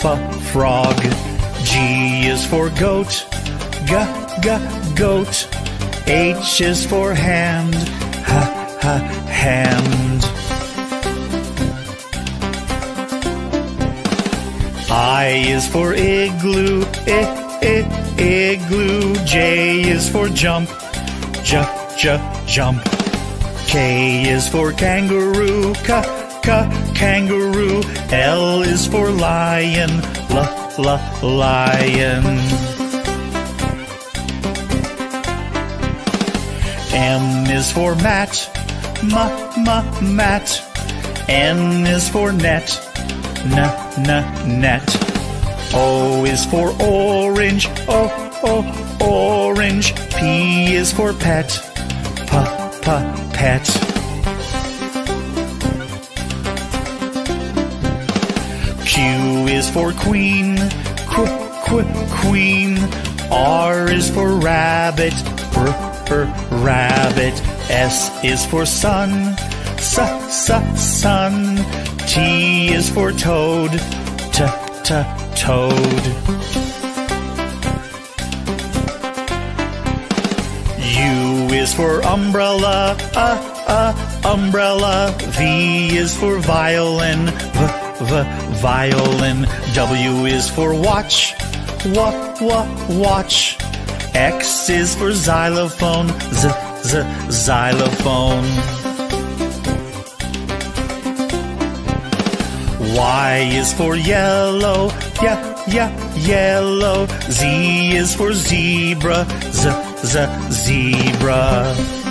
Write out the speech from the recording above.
frog. G is for goat, goat. H is for hand, hand. I is for igloo, igloo. J is for jump, jump. K is for kangaroo, kangaroo. L is for lion, lion. M is for mat, mat. N is for net, net. O is for orange, orange. P is for pet, pet. Q is for queen, queen. R is for rabbit, rabbit. S is for sun, sun. T is for toad, toad. U is for umbrella, umbrella. V is for violin, violin. W is for watch, watch. X is for xylophone, xylophone. Y is for yellow, yellow. Z is for zebra, zebra.